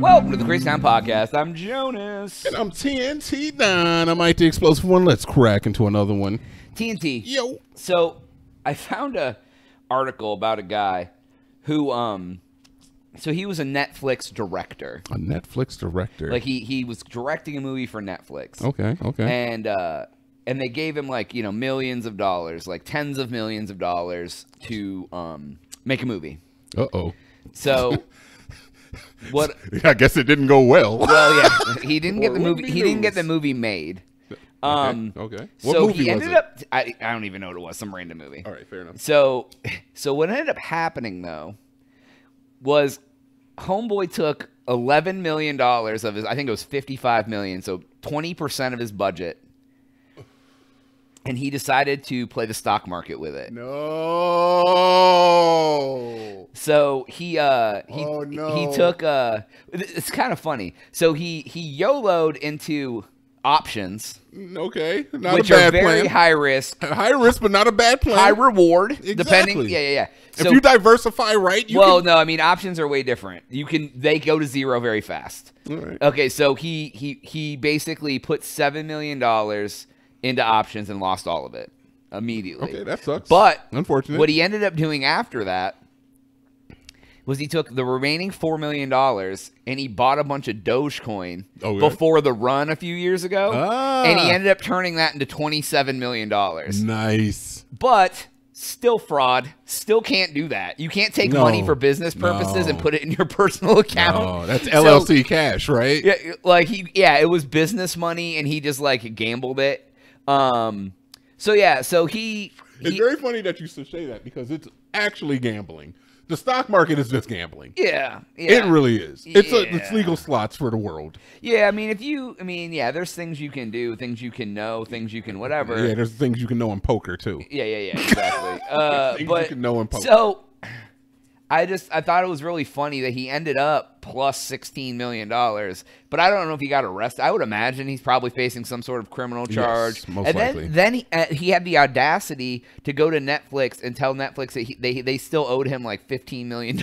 Welcome to the Crazy Town Podcast. I'm Jonas. And I'm TNT Don. I might the explosive one. Let's crack into another one. TNT. Yo. So I found a article about a guy who so he was a Netflix director. A Netflix director. Like he was directing a movie for Netflix. Okay, okay. And they gave him, like, you know, millions of dollars, like tens of millions of dollars to make a movie. Uh-oh. So what? I guess it didn't go well. Well, yeah. He didn't get the movie. He didn't get the movie made. Okay. Okay. What so movie he ended was it? Up I don't even know what it was, some random movie. All right, fair enough. So what ended up happening though was homeboy took $11 million of his, I think it was 55 million, so 20% of his budget. And he decided to play the stock market with it. No. So he took it's kind of funny. So he YOLO'd into options. Okay, not which a bad are very plan. High risk, but not a bad plan. High reward, exactly. Depending. Yeah. So, if you diversify right, you well, can... no, I mean options are way different. They go to zero very fast. All right. Okay, so he basically put $7 million. Into options and lost all of it immediately. Okay, that sucks. But unfortunately, what he ended up doing after that was he took the remaining $4 million and he bought a bunch of Dogecoin before the run a few years ago. Ah. And he ended up turning that into $27 million. Nice. But still fraud. Still can't do that. You can't take money for business purposes and put it in your personal account. No, that's LLC cash, right? Yeah, like it was business money and he just like gambled it. It's very funny that you should say that because it's actually gambling. The stock market is just gambling. Yeah. It really is. It's legal slots for the world. Yeah, I mean, there's things you can do, things you can know, things you can whatever. Yeah, there's things you can know in poker too. Yeah, exactly. Things you can know in poker. So I thought it was really funny that he ended up plus $16 million, but I don't know if he got arrested. I would imagine he's probably facing some sort of criminal charge. Yes, most likely. And then he had the audacity to go to Netflix and tell Netflix that they still owed him like $15 million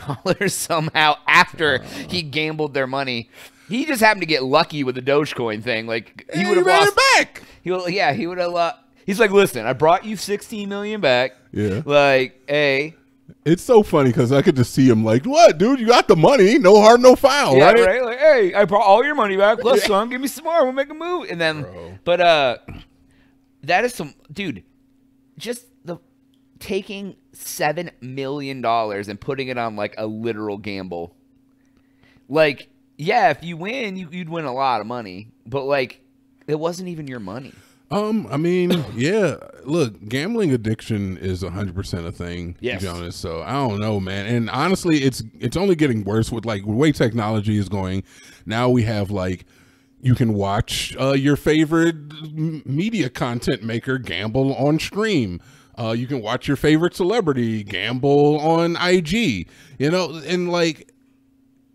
somehow after he gambled their money. He just happened to get lucky with the Dogecoin thing. Like he would have lost it back. He would have. He's like, listen, I brought you $16 million back. Yeah. Like, hey. It's so funny because I could just see him like, what, dude? You got the money. No harm, no foul, yeah, right? Like, hey, I brought all your money back. Plus some. Give me some more. We'll make a move. And then, that is some, dude, just the taking $7 million and putting it on like a literal gamble. Like, yeah, if you win, you'd win a lot of money. But like, it wasn't even your money. I mean, yeah, look, gambling addiction is 100% a thing, Jonas, so I don't know, man. And honestly, it's only getting worse with, like, the way technology is going. Now we have, like, you can watch your favorite media content maker gamble on stream. You can watch your favorite celebrity gamble on IG, you know, and, like,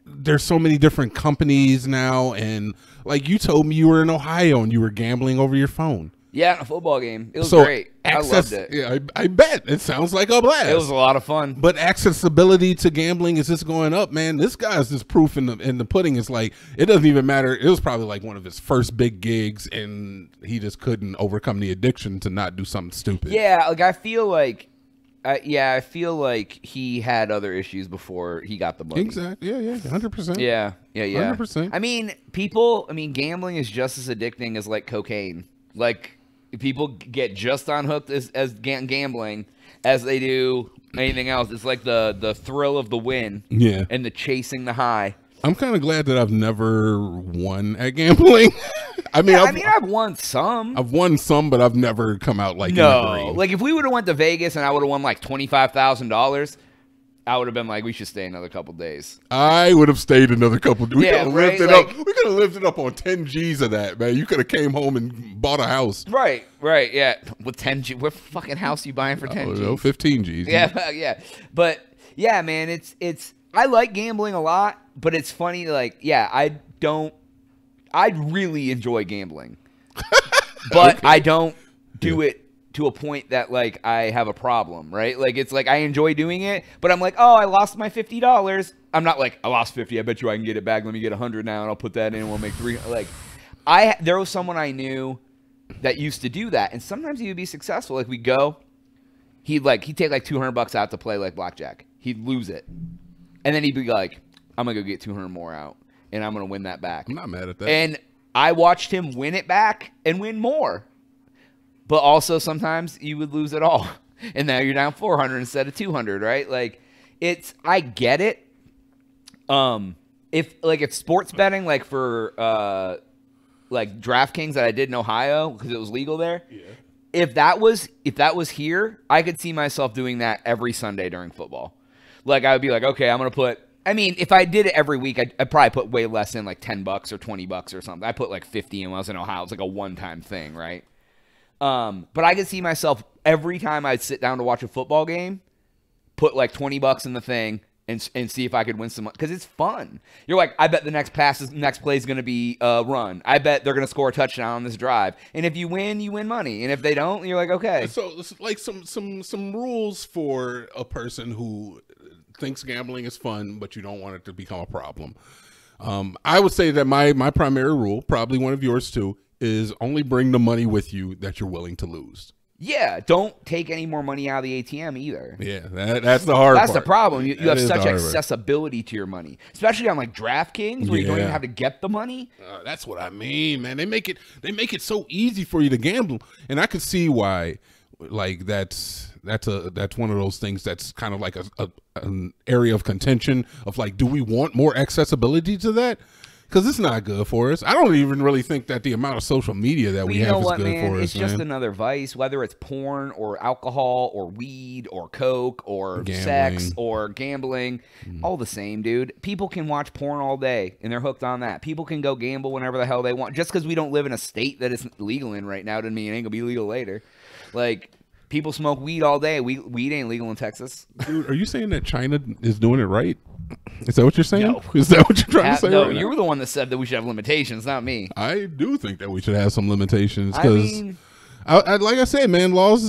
there's so many different companies now. And like you told me you were in Ohio and you were gambling over your phone. Yeah, a football game. It was great. I loved it. Yeah, I bet. It sounds like a blast. It was a lot of fun. But accessibility to gambling is just going up, man. This guy's just proof in the pudding. It's like, it doesn't even matter. It was probably like one of his first big gigs and he just couldn't overcome the addiction to not do something stupid. Yeah, like I feel like I feel like he had other issues before he got the money. Exactly. Yeah, 100%. Yeah. 100%. I mean, gambling is just as addicting as, like, cocaine. Like, people get just on hooked as gambling as they do anything else. It's like the thrill of the win and the chasing the high. I'm kind of glad that I've never won at gambling. I've won some. I've won some, but I've never come out like no. Like if we would have went to Vegas and I would have won like $25,000, I would have been like, we should stay another couple days. I would have stayed another couple days. We could have lived it up on 10 G's of that, man. You could have came home and bought a house. Right, yeah. With 10 G, what fucking house are you buying for 10 G's? No, 15 G's. Yeah. But yeah, man, it's. I like gambling a lot, but it's funny. Like, yeah, I really enjoy gambling, but I don't do it to a point that like I have a problem, right? Like it's like I enjoy doing it, but I'm like, oh, I lost my $50. I'm not like, I lost 50. I bet you I can get it back. Let me get 100 now and I'll put that in and we'll make 300. Like there was someone I knew that used to do that. And sometimes he would be successful. Like we go, he'd take like 200 bucks out to play like blackjack. He'd lose it. And then he'd be like, I'm going to go get 200 more out and I'm going to win that back. I'm not mad at that. And I watched him win it back and win more. But also sometimes you would lose it all. And now you're down 400 instead of 200, right? Like it's, I get it. If like it's sports betting, like for, like DraftKings that I did in Ohio because it was legal there. Yeah. If that was here, I could see myself doing that every Sunday during football. Like I would be like, okay, I'm going to put, I mean, if I did it every week, I'd probably put way less in, like 10 bucks or 20 bucks or something. I put like 50 when I was in Ohio. It's like a one-time thing, right? But I could see myself every time I'd sit down to watch a football game, put like 20 bucks in the thing and see if I could win some money. Because it's fun. You're like, I bet the next play is going to be a run. I bet they're going to score a touchdown on this drive. And if you win money. And if they don't, you're like, okay. So it's like some rules for a person who thinks gambling is fun, but you don't want it to become a problem. I would say that my primary rule, probably one of yours too, is only bring the money with you that you're willing to lose. Yeah, don't take any more money out of the ATM either. Yeah, that's the hard part. That's the problem. You have such accessibility to your money, especially on like DraftKings where you don't even have to get the money. That's what I mean, man. They make it so easy for you to gamble, and I could see why. Like that's one of those things that's kind of like an area of contention of like, do we want more accessibility to that? Because it's not good for us. I don't even really think that the amount of social media that we have is good for us. It's just another vice, whether it's porn or alcohol or weed or coke or sex or gambling. All the same, dude. People can watch porn all day and they're hooked on that. People can go gamble whenever the hell they want. Just because we don't live in a state that it's legal in right now doesn't mean it ain't going to be legal later. Like, people smoke weed all day. Weed ain't legal in Texas. Dude, are you saying that China is doing it right? Is that what you're saying? No. Is that what you're trying to say? No, right you now? Were the one that said that we should have limitations, not me. I do think that we should have some limitations because, I mean, I like I said, man, laws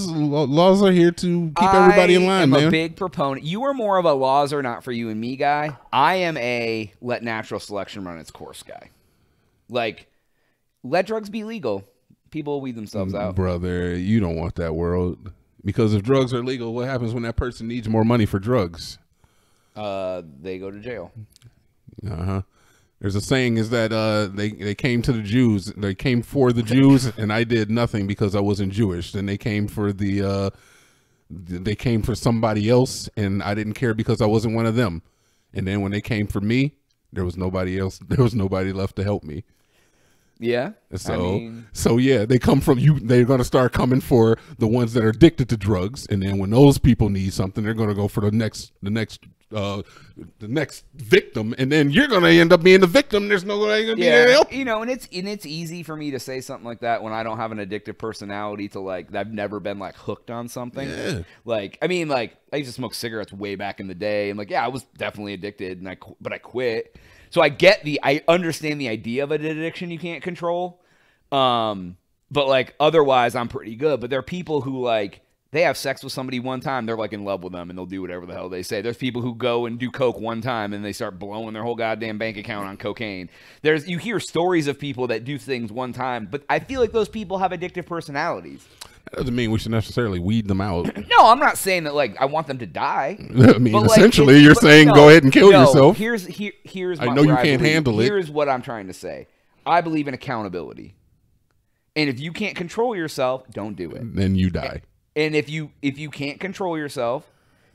are here to keep everybody in line. I'm a big proponent. You are more of a laws are not for you and me guy. I am a let natural selection run its course guy. Like, let drugs be legal. People will weed themselves out. Brother, you don't want that world, because if drugs are legal, what happens when that person needs more money for drugs? They go to jail. There's a saying is that they came to the Jews, they came for the Jews, and I did nothing because I wasn't Jewish. Then they came for the they came for somebody else, and I didn't care because I wasn't one of them. And then when they came for me, there was nobody else. There was nobody left to help me. Yeah. So, I mean, so yeah, they come from you. They're going to start coming for the ones that are addicted to drugs. And then when those people need something, they're going to go for the next victim. And then you're going to end up being the victim. There's nobody going to be there to help. You know, and it's easy for me to say something like that when I don't have an addictive personality to like, I've never been like hooked on something. Yeah. Like, I mean, like I used to smoke cigarettes way back in the day. And like, yeah, I was definitely addicted and but I quit. So I understand the idea of an addiction you can't control. But like, otherwise I'm pretty good. But there are people who like, they have sex with somebody one time, they're like in love with them and they'll do whatever the hell they say. There's people who go and do coke one time and they start blowing their whole goddamn bank account on cocaine. You hear stories of people that do things one time, but I feel like those people have addictive personalities. That doesn't mean we should necessarily weed them out. No, I'm not saying that like I want them to die. I mean, but, essentially like, you're saying go ahead and kill yourself. Here's I know you can't handle it. Here's what I'm trying to say. I believe in accountability. And if you can't control yourself, don't do it. Then you die. And if you can't control yourself,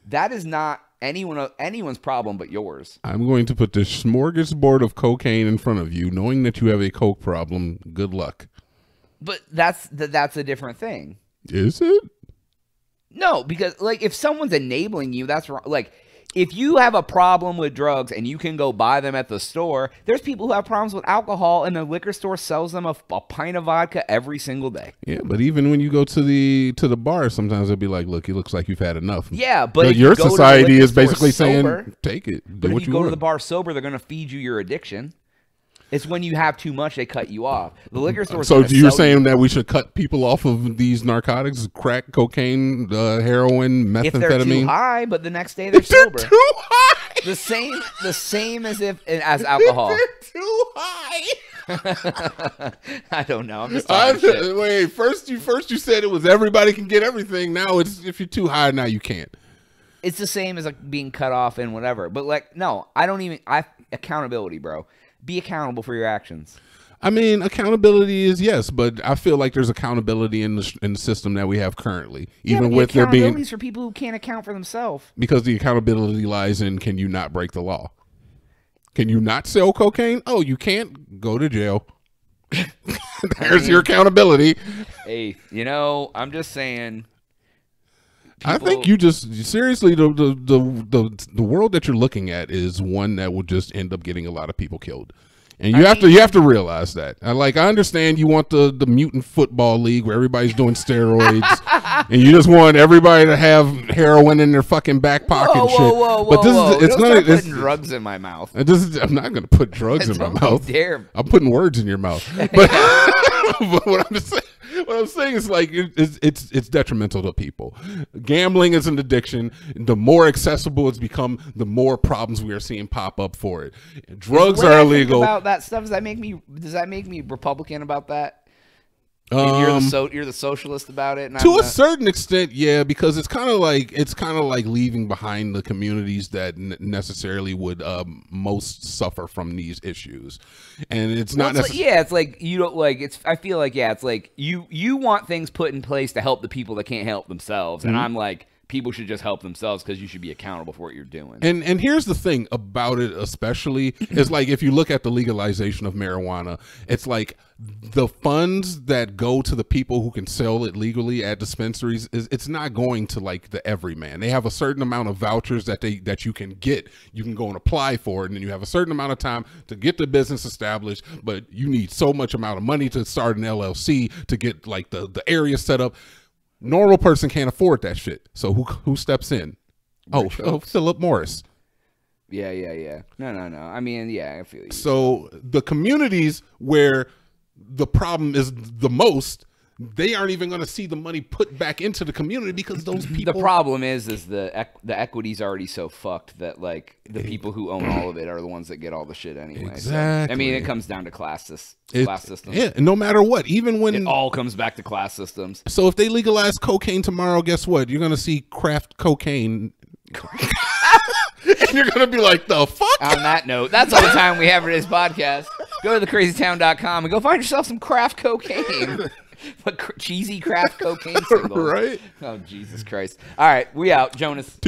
that is not anyone's problem but yours. I'm going to put this smorgasbord of cocaine in front of you, knowing that you have a coke problem. Good luck. But that's a different thing. Is it? No, because like if someone's enabling you, that's wrong. Like if you have a problem with drugs and you can go buy them at the store, there's people who have problems with alcohol and the liquor store sells them a pint of vodka every single day. Yeah, but even when you go to the bar, sometimes they'll be like, look, it looks like you've had enough. Yeah, but your society is basically saying, take it. But if you go to the bar sober, they're going to feed you your addiction. It's when you have too much, they cut you off. The liquor store. So you're saying that we should cut people off of these narcotics, crack, cocaine, heroin, methamphetamine? If they're too high, but the next day they're sober. They're too high. The same as alcohol. They're too high. I don't know. I'm just wait, first you said it was everybody can get everything. Now it's if you're too high, now you can't. It's the same as like being cut off and whatever. But like, no, I don't even. Accountability, bro. Be accountable for your actions. I mean, accountability is yes, but I feel like there's accountability in the system that we have currently, even with there being for people who can't account for themselves. Because the accountability lies in, can you not break the law? Can you not sell cocaine? Oh, you can't, go to jail. There's your accountability. Hey, you know, I'm just saying. People, I think you just seriously the world that you're looking at is one that will just end up getting a lot of people killed, and you have to realize that. I understand you want the mutant football league where everybody's doing steroids, and you just want everybody to have heroin in their fucking back pocket. But it's drugs in my mouth. I'm not gonna put drugs in my mouth. Dare. I'm putting words in your mouth. But, but what I'm just saying. What I'm saying is, like, it's detrimental to people. Gambling is an addiction. The more accessible it's become, the more problems we are seeing pop up for it. Drugs are illegal. About that stuff, does that make me Republican about that? You're the socialist about it. To a certain extent, yeah, because it's kind of like leaving behind the communities that necessarily would most suffer from these issues, and it's not. Well, it's like you don't like. It's I feel like yeah, it's like you want things put in place to help the people that can't help themselves, and I'm like. People should just help themselves because you should be accountable for what you're doing. And here's the thing about it, especially, is like if you look at the legalization of marijuana, it's like the funds that go to the people who can sell it legally at dispensaries is it's not going to like the everyman. They have a certain amount of vouchers that you can get. You can go and apply for it, and then you have a certain amount of time to get the business established. But you need so much amount of money to start an LLC to get like the area set up. Normal person can't afford that shit. So who steps in? Oh, Philip Morris. Yeah. No. I mean, yeah, I feel you. So the communities where the problem is the most, they aren't even going to see the money put back into the community because those people. The problem is the equity's already so fucked that like the people who own all of it are the ones that get all the shit anyway. Exactly. So, I mean, it comes down to class systems. Yeah, no matter what, even when it all comes back to class systems. So if they legalize cocaine tomorrow, guess what? You're gonna see craft cocaine, and you're gonna be like, the fuck. On that note, that's all the time we have for this podcast. Go to thecrazytown.com and go find yourself some craft cocaine. Cheesy craft cocaine singles. Right? Oh, Jesus Christ. All right, we out. Jonas.